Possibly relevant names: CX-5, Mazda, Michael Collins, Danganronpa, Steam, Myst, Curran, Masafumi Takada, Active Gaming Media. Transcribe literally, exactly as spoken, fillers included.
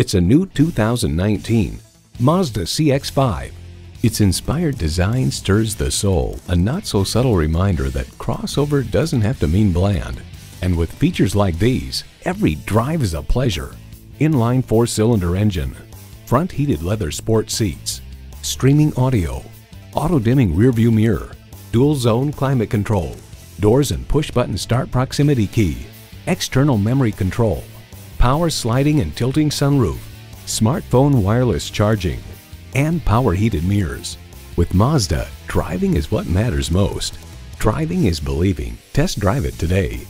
It's a new two thousand nineteen Mazda C X five. Its inspired design stirs the soul, a not-so-subtle reminder that crossover doesn't have to mean bland. And with features like these, every drive is a pleasure. Inline four-cylinder engine, front heated leather sport seats, streaming audio, auto-dimming rearview mirror, dual-zone climate control, doors and push-button start proximity key, external memory control, power sliding and tilting sunroof, smartphone wireless charging, and power heated mirrors. With Mazda, driving is what matters most. Driving is believing. Test drive it today.